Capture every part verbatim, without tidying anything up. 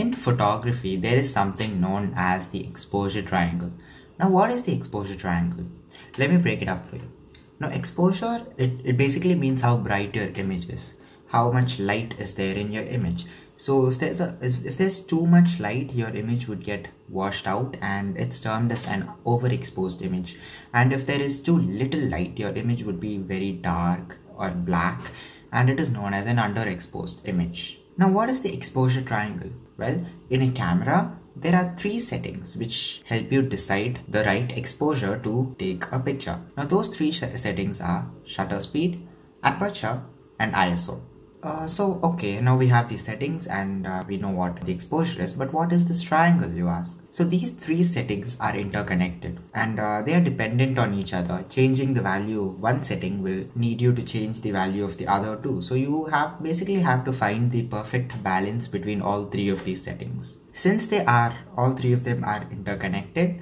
In photography, there is something known as the exposure triangle. Now, what is the exposure triangle? Let me break it up for you. Now, exposure, it, it basically means how bright your image is, how much light is there in your image. So if there's a if, if there's too much light, your image would get washed out and it's termed as an overexposed image. And if there is too little light, your image would be very dark or black, and it is known as an underexposed image. Now, what is the exposure triangle? Well, in a camera, there are three settings which help you decide the right exposure to take a picture. Now, those three settings are shutter speed, aperture, and I S O. Uh, so, okay, now we have these settings and uh, we know what the exposure is, but what is this triangle, you ask? So these three settings are interconnected and uh, they are dependent on each other. Changing the value of one setting will need you to change the value of the other two. So you have basically have to find the perfect balance between all three of these settings. Since they are, all three of them are interconnected,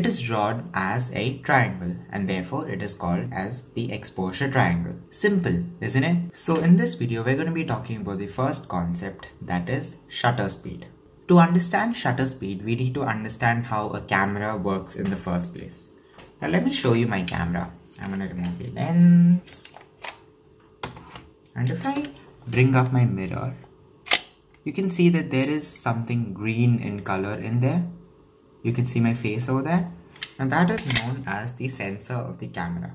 it is drawn as a triangle and therefore it is called as the exposure triangle. Simple, isn't it? So in this video, we're going to be talking about the first concept, that is shutter speed. To understand shutter speed, we need to understand how a camera works in the first place. Now let me show you my camera. I'm going to remove the lens. And if I bring up my mirror, you can see that there is something green in color in there. You can see my face over there, and that is known as the sensor of the camera.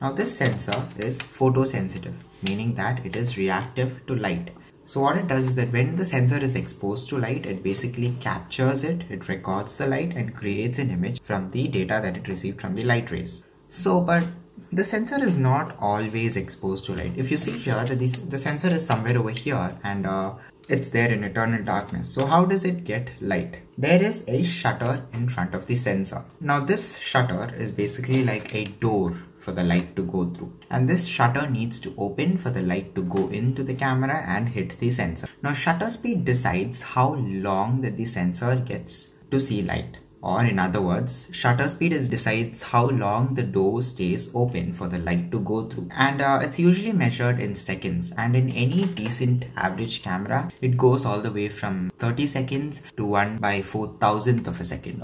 Now this sensor is photosensitive, meaning that it is reactive to light. So what it does is that when the sensor is exposed to light, it basically captures it, it records the light and creates an image from the data that it received from the light rays. So, but the sensor is not always exposed to light. If you see here, this, the sensor is somewhere over here and uh, it's there in eternal darkness. So how does it get light? There is a shutter in front of the sensor. Now this shutter is basically like a door for the light to go through. And this shutter needs to open for the light to go into the camera and hit the sensor. Now shutter speed decides how long that the sensor gets to see light. Or in other words, shutter speed is decides how long the door stays open for the light to go through. And uh, it's usually measured in seconds, and in any decent average camera, it goes all the way from thirty seconds to one by four thousandth of a second.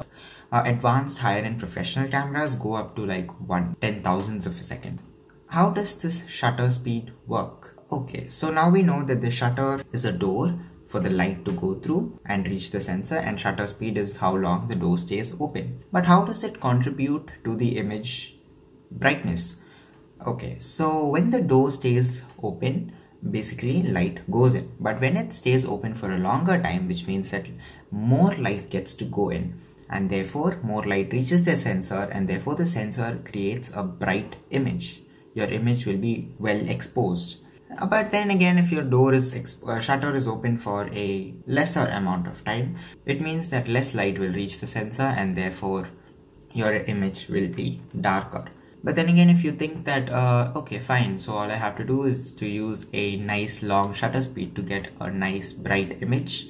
Uh, advanced higher-end professional cameras go up to like one ten thousandths of a second. How does this shutter speed work? Okay, so now we know that the shutter is a door for the light to go through and reach the sensor, and shutter speed is how long the door stays open. But how does it contribute to the image brightness? Okay, so when the door stays open, basically light goes in. But when it stays open for a longer time, which means that more light gets to go in, and therefore more light reaches the sensor, and therefore the sensor creates a bright image. Your image will be well exposed. But then again, if your door is uh, shutter is open for a lesser amount of time, it means that less light will reach the sensor and therefore your image will be darker. But then again, if you think that, uh, okay, fine, so all I have to do is to use a nice long shutter speed to get a nice bright image.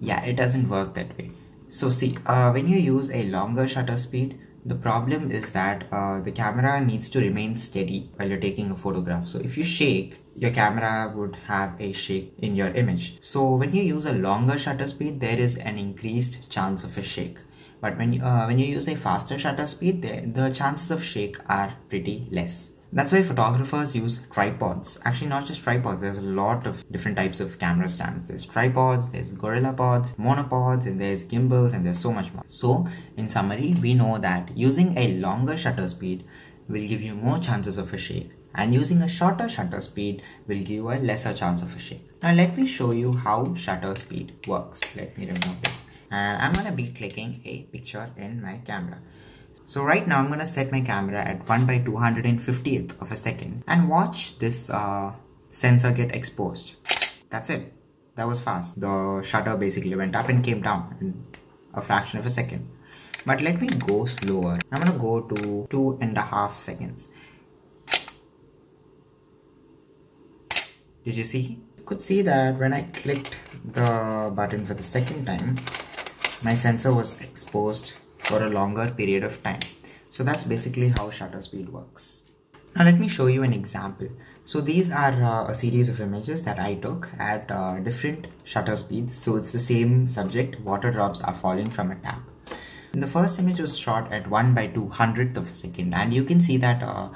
Yeah, it doesn't work that way. So see, uh, when you use a longer shutter speed, the problem is that uh, the camera needs to remain steady while you're taking a photograph. So if you shake, your camera would have a shake in your image. So when you use a longer shutter speed, there is an increased chance of a shake. But when you, uh, when you use a faster shutter speed, the, the chances of shake are pretty less. That's why photographers use tripods. Actually, not just tripods, there's a lot of different types of camera stands. There's tripods, there's gorilla pods, monopods, and there's gimbals, and there's so much more. So in summary, we know that using a longer shutter speed will give you more chances of a shake, and using a shorter shutter speed will give you a lesser chance of a shake. Now let me show you how shutter speed works. Let me remove this, and I'm gonna be clicking a picture in my camera. So right now I'm gonna set my camera at one by two hundred fiftieth of a second and watch this uh, sensor get exposed. That's it. That was fast. The shutter basically went up and came down in a fraction of a second. But let me go slower. I'm gonna go to two and a half seconds. Did you see? You could see that when I clicked the button for the second time, my sensor was exposed for a longer period of time. So that's basically how shutter speed works. Now let me show you an example. So these are uh, a series of images that I took at uh, different shutter speeds. So it's the same subject, water drops are falling from a tap. And the first image was shot at one by two hundredth of a second, and you can see that uh,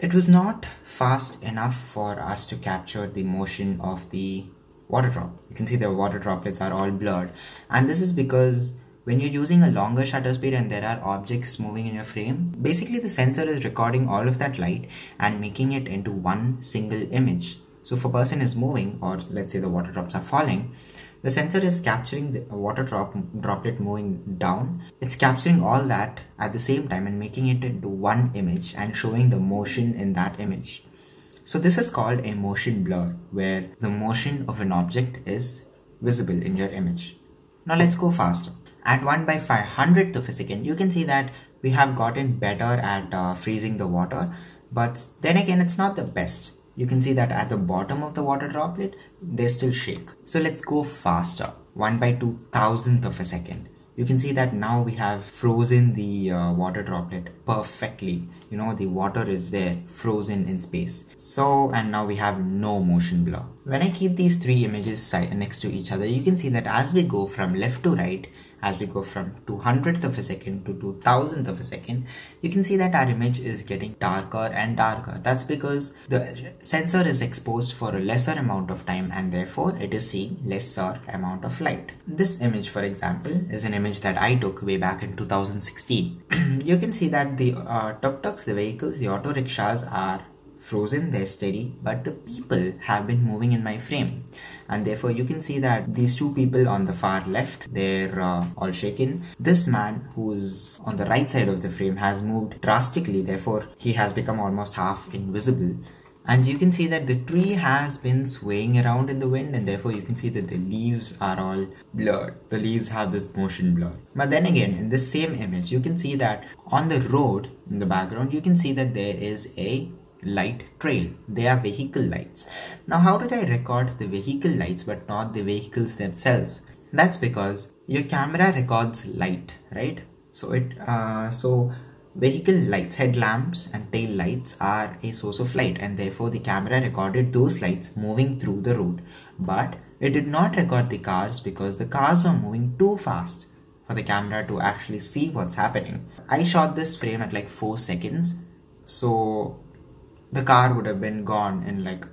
it was not fast enough for us to capture the motion of the water drop. You can see the water droplets are all blurred, and this is because when you're using a longer shutter speed and there are objects moving in your frame, basically the sensor is recording all of that light and making it into one single image. So if a person is moving, or let's say the water drops are falling, the sensor is capturing the water drop droplet moving down. It's capturing all that at the same time and making it into one image and showing the motion in that image. So this is called a motion blur, where the motion of an object is visible in your image. Now let's go faster. At one by five hundredth of a second, you can see that we have gotten better at uh, freezing the water, but then again it's not the best. You can see that at the bottom of the water droplet, they still shake. So let's go faster, one by two thousandth of a second. You can see that now we have frozen the uh, water droplet perfectly. You know, the water is there, frozen in space. So, and now we have no motion blur. When I keep these three images next to each other, you can see that as we go from left to right, as we go from two hundredth of a second to two thousandth of a second, you can see that our image is getting darker and darker. That's because the sensor is exposed for a lesser amount of time and therefore it is seeing lesser amount of light. This image, for example, is an image that I took way back in two thousand sixteen. You can see that the uh, tuk-tuks, the vehicles, the auto rickshaws are frozen, they're steady, but the people have been moving in my frame, and therefore you can see that these two people on the far left, they're uh, all shaken. This man who's on the right side of the frame has moved drastically, therefore he has become almost half invisible, and you can see that the tree has been swaying around in the wind, and therefore you can see that the leaves are all blurred. The leaves have this motion blur. But then again, in this same image, you can see that on the road in the background, you can see that there is a light trail. They are vehicle lights. Now, how did I record the vehicle lights but not the vehicles themselves? That's because your camera records light, right? So it uh, so vehicle lights, headlamps and tail lights are a source of light, and therefore the camera recorded those lights moving through the road, but it did not record the cars because the cars were moving too fast for the camera to actually see what's happening. I shot this frame at like four seconds, so the car would have been gone in like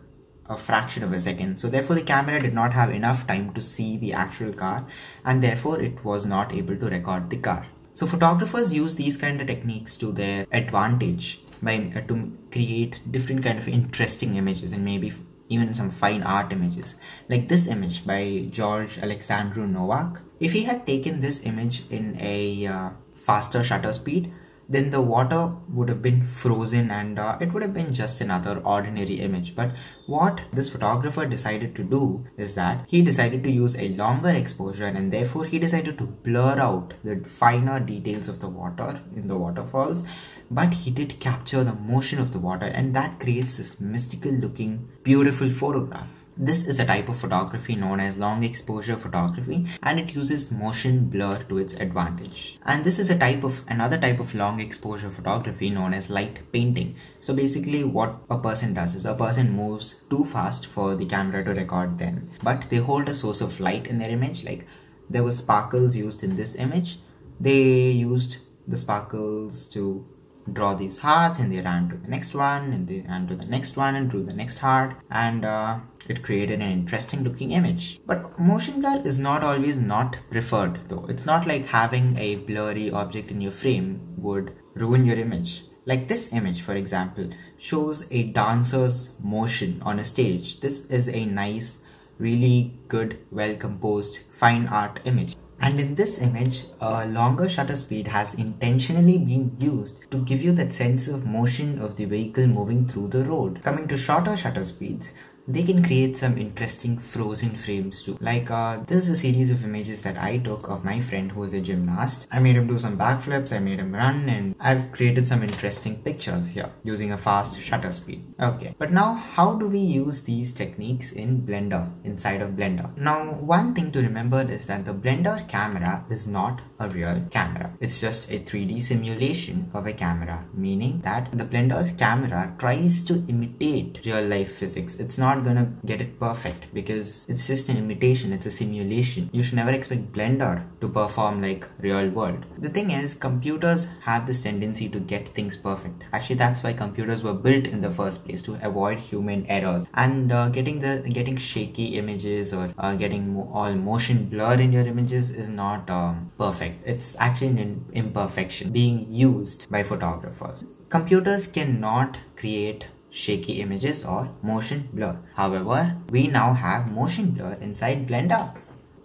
a fraction of a second. So therefore the camera did not have enough time to see the actual car, and therefore it was not able to record the car. So photographers use these kind of techniques to their advantage by uh, to create different kind of interesting images, and maybe even some fine art images like this image by George Alexandru Novak. If he had taken this image in a uh, faster shutter speed, then the water would have been frozen and uh, it would have been just another ordinary image. But what this photographer decided to do is that he decided to use a longer exposure, and therefore he decided to blur out the finer details of the water in the waterfalls, but he did capture the motion of the water, and that creates this mystical looking beautiful photograph. This is a type of photography known as long exposure photography, and it uses motion blur to its advantage. And this is a type of another type of long exposure photography known as light painting. So basically what a person does is a person moves too fast for the camera to record them, but they hold a source of light in their image. Like there were sparkles used in this image. They used the sparkles to draw these hearts, and they ran to the next one, and they ran to the next one, and drew the next heart, and uh, it created an interesting looking image. But motion blur is not always not preferred though. It's not like having a blurry object in your frame would ruin your image. Like this image, for example, shows a dancer's motion on a stage. This is a nice, really good, well composed fine art image. And in this image, a longer shutter speed has intentionally been used to give you that sense of motion of the vehicle moving through the road. Coming to shorter shutter speeds, they can create some interesting frozen frames too. Like uh, this is a series of images that I took of my friend who is a gymnast. I made him do some backflips, I made him run, and I've created some interesting pictures here using a fast shutter speed. Okay, but now how do we use these techniques in Blender, inside of Blender? Now one thing to remember is that the Blender camera is not a real camera. It's just a three D simulation of a camera, meaning that the Blender's camera tries to imitate real life physics. It's not gonna get it perfect because it's just an imitation, it's a simulation. You should never expect Blender to perform like real world. The thing is, computers have this tendency to get things perfect. Actually, that's why computers were built in the first place, to avoid human errors. And uh, getting the getting shaky images or uh, getting mo all motion blur in your images is not um, perfect. It's actually an imperfection being used by photographers. Computers cannot create shaky images or motion blur. However, we now have motion blur inside Blender.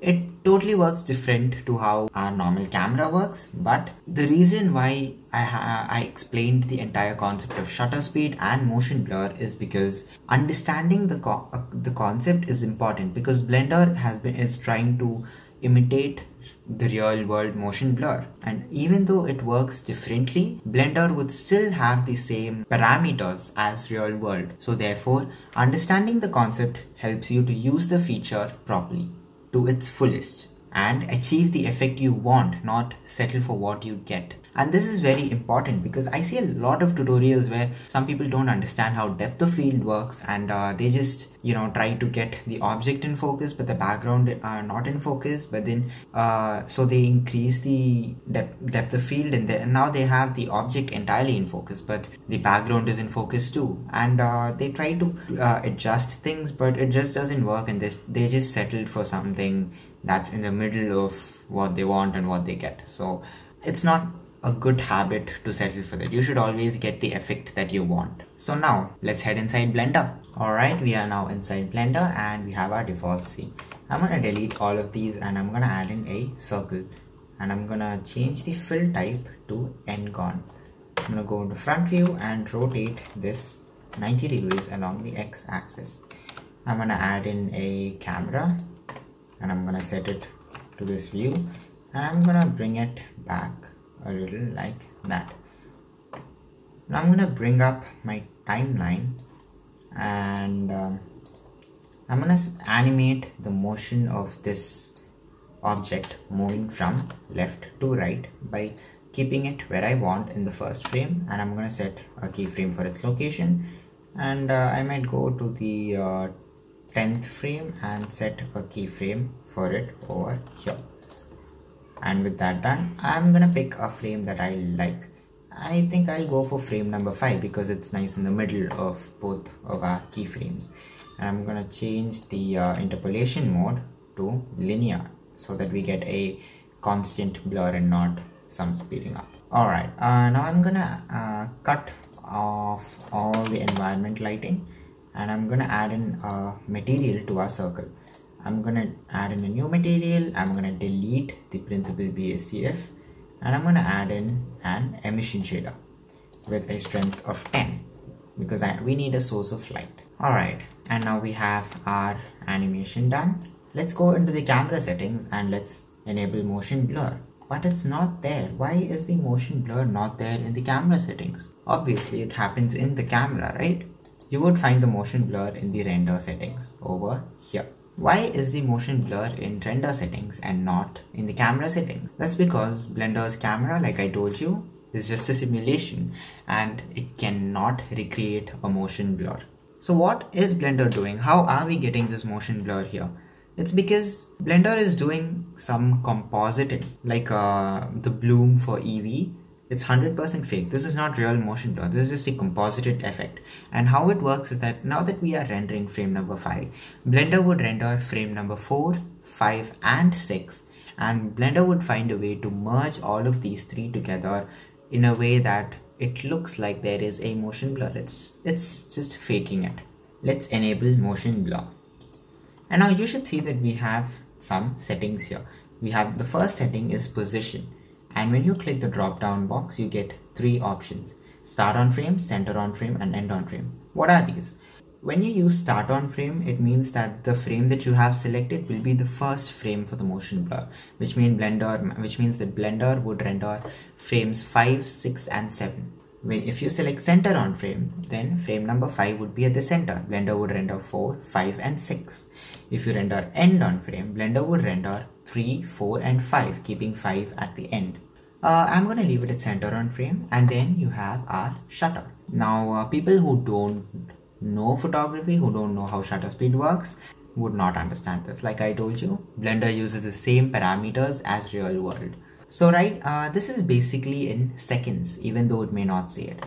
It totally works different to how our normal camera works, but the reason why I, ha I explained the entire concept of shutter speed and motion blur is because understanding the co uh, the concept is important, because Blender has been is trying to imitate the real world motion blur, and even though it works differently, Blender would still have the same parameters as real world. So therefore, understanding the concept helps you to use the feature properly to its fullest and achieve the effect you want, not settle for what you get. And this is very important because I see a lot of tutorials where some people don't understand how depth of field works, and uh, they just, you know, try to get the object in focus but the background are not in focus, but then uh, so they increase the depth, depth of field, and they, now they have the object entirely in focus but the background is in focus too, and uh, they try to uh, adjust things but it just doesn't work, and they, they just settled for something that's in the middle of what they want and what they get. So it's not a good habit to settle for that. You should always get the effect that you want. So now let's head inside Blender. Alright, we are now inside Blender and we have our default scene. I'm gonna delete all of these and I'm gonna add in a circle, and I'm gonna change the fill type to Ngon. I'm gonna go into front view and rotate this ninety degrees along the x-axis. I'm gonna add in a camera and I'm gonna set it to this view, and I'm gonna bring it back a little like that. Now I'm gonna bring up my timeline and um, I'm gonna animate the motion of this object moving from left to right by keeping it where I want in the first frame, and I'm gonna set a keyframe for its location, and uh, I might go to the uh, tenth frame and set a keyframe for it over here. And with that done, I'm gonna pick a frame that I like. I think I'll go for frame number five because it's nice in the middle of both of our keyframes. And I'm gonna change the uh, interpolation mode to linear so that we get a constant blur and not some speeding up. Alright, uh, now I'm gonna uh, cut off all the environment lighting and I'm gonna add in a material to our circle. I'm gonna add in a new material, I'm gonna delete the principal B S D F, and I'm gonna add in an emission shader with a strength of ten because I, we need a source of light. Alright, and now we have our animation done. Let's go into the camera settings and let's enable motion blur. But it's not there. Why is the motion blur not there in the camera settings? Obviously it happens in the camera, right? You would find the motion blur in the render settings over here. Why is the motion blur in render settings and not in the camera settings? That's because Blender's camera, like I told you, is just a simulation and it cannot recreate a motion blur. So what is Blender doing? How are we getting this motion blur here? It's because Blender is doing some compositing, like uh, the bloom for Eevee. It's one hundred percent fake. This is not real motion blur. This is just a composited effect. And how it works is that now that we are rendering frame number five, Blender would render frame number four, five and six, and Blender would find a way to merge all of these three together in a way that it looks like there is a motion blur. It's, it's just faking it. Let's enable motion blur. And now you should see that we have some settings here. We have the first setting is position. And when you click the drop down box, you get three options: start on frame, center on frame and end on frame. What are these? when you use start on frame, it means that the frame that you have selected will be the first frame for the motion blur, which means Blender, which means that Blender would render frames five, six and seven. When if you select center on frame, then frame number five would be at the center. Blender would render four, five and six. If you render end on frame, Blender would render three, four and five, keeping five at the end. Uh, I'm gonna leave it at center on frame, and then you have our shutter. Now uh, people who don't know photography, who don't know how shutter speed works, would not understand this. Like I told you, Blender uses the same parameters as real world. So right, uh, this is basically in seconds, even though it may not see it.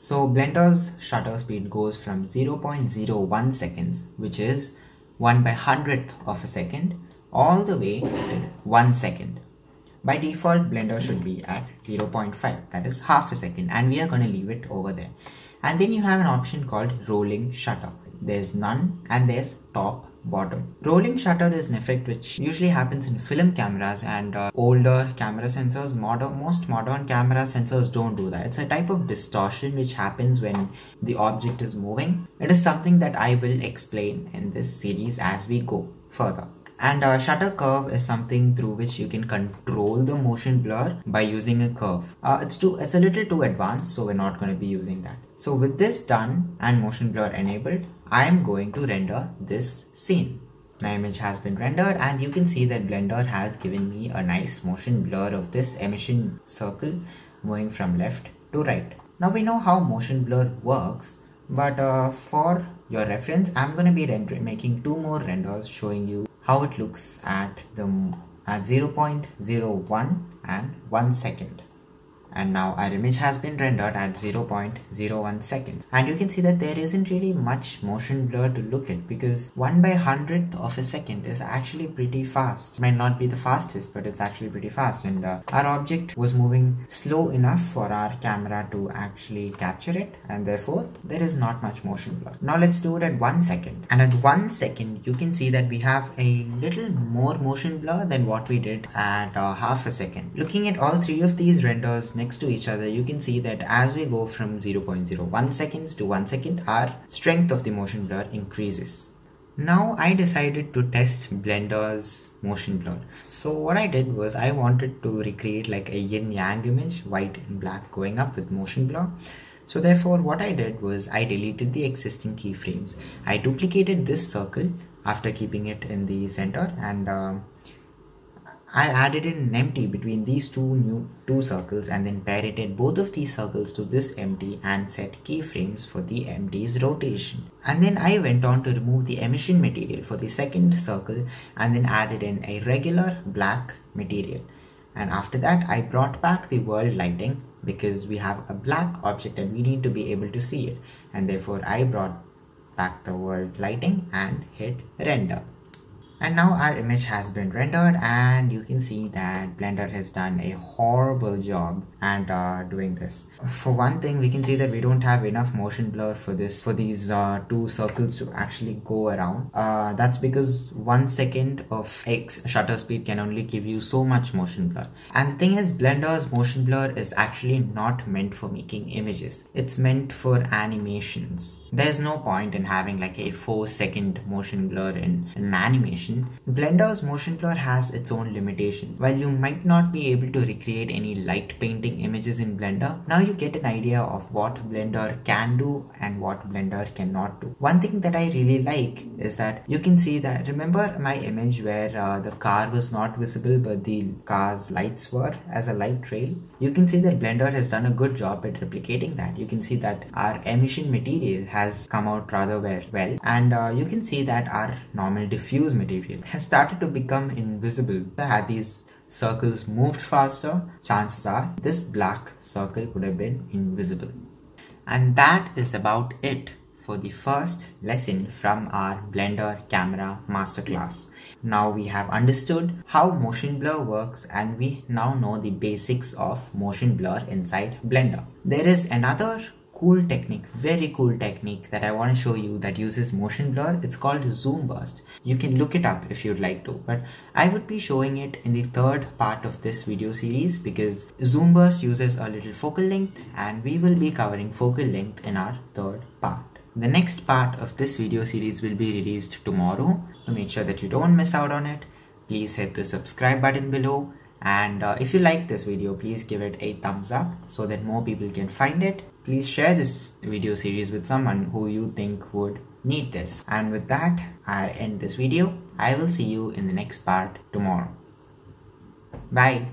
So Blender's shutter speed goes from zero point zero one seconds, which is one by hundredth of a second, all the way to one second. By default, Blender should be at zero point five, that is half a second, and we are going to leave it over there. And then you have an option called rolling shutter. There's none and there's top bottom. Rolling shutter is an effect which usually happens in film cameras and uh, older camera sensors. Modern, most modern camera sensors don't do that. It's a type of distortion which happens when the object is moving. It is something that I will explain in this series as we go further. And a shutter curve is something through which you can control the motion blur by using a curve. Uh, it's too, it's a little too advanced, so we're not going to be using that. So with this done and motion blur enabled, I am going to render this scene. My image has been rendered, and you can see that Blender has given me a nice motion blur of this emission circle moving from left to right. Now we know how motion blur works, but uh, for your reference, I'm going to be making two more renders showing you how it looks at the at zero point zero one and one second. And now our image has been rendered at zero point zero one seconds, and you can see that there isn't really much motion blur to look at, because one by hundredth of a second is actually pretty fast. It might not be the fastest, but it's actually pretty fast, and uh, our object was moving slow enough for our camera to actually capture it, and therefore there is not much motion blur. Now let's do it at one second, and at one second you can see that we have a little more motion blur than what we did at uh, half a second. Looking at all three of these renders next to each other, you can see that as we go from zero point zero one seconds to one second, our strength of the motion blur increases. Now I decided to test Blender's motion blur. So what I did was, I wanted to recreate like a yin yang image, white and black going up with motion blur. So therefore what I did was, I deleted the existing keyframes. I duplicated this circle after keeping it in the center, and uh, I added in an empty between these two new two circles, and then parroted both of these circles to this empty and set keyframes for the empty's rotation. And then I went on to remove the emission material for the second circle, and then added in a regular black material. And after that, I brought back the world lighting, because we have a black object and we need to be able to see it. And therefore I brought back the world lighting and hit render. And now our image has been rendered, and you can see that Blender has done a horrible job and uh, doing this. For one thing, we can see that we don't have enough motion blur for this for these uh, two circles to actually go around. Uh, that's because one second of X shutter speed can only give you so much motion blur. And the thing is, Blender's motion blur is actually not meant for making images. It's meant for animations. There's no point in having like a four second motion blur in, in an animation. Blender's motion blur has its own limitations. While you might not be able to recreate any light painting images in Blender, now you get an idea of what Blender can do and what Blender cannot do. One thing that I really like is that you can see that, remember my image where uh, the car was not visible but the car's lights were as a light trail? You can see that Blender has done a good job at replicating that. You can see that our emission material has come out rather well, and uh, you can see that our normal diffuse material has started to become invisible. Had these circles moved faster, chances are this black circle would have been invisible. And that is about it for the first lesson from our Blender Camera Masterclass. Now we have understood how motion blur works, and we now know the basics of motion blur inside Blender. There is another cool technique, very cool technique that I want to show you that uses motion blur. It's called zoom burst. You can look it up if you'd like to, but I would be showing it in the third part of this video series, because zoom burst uses a little focal length, and we will be covering focal length in our third part. The next part of this video series will be released tomorrow. To make sure that you don't miss out on it, please hit the subscribe button below. And uh, if you like this video, please give it a thumbs up so that more people can find it. Please share this video series with someone who you think would need this. And with that, I end this video. I will see you in the next part tomorrow. Bye.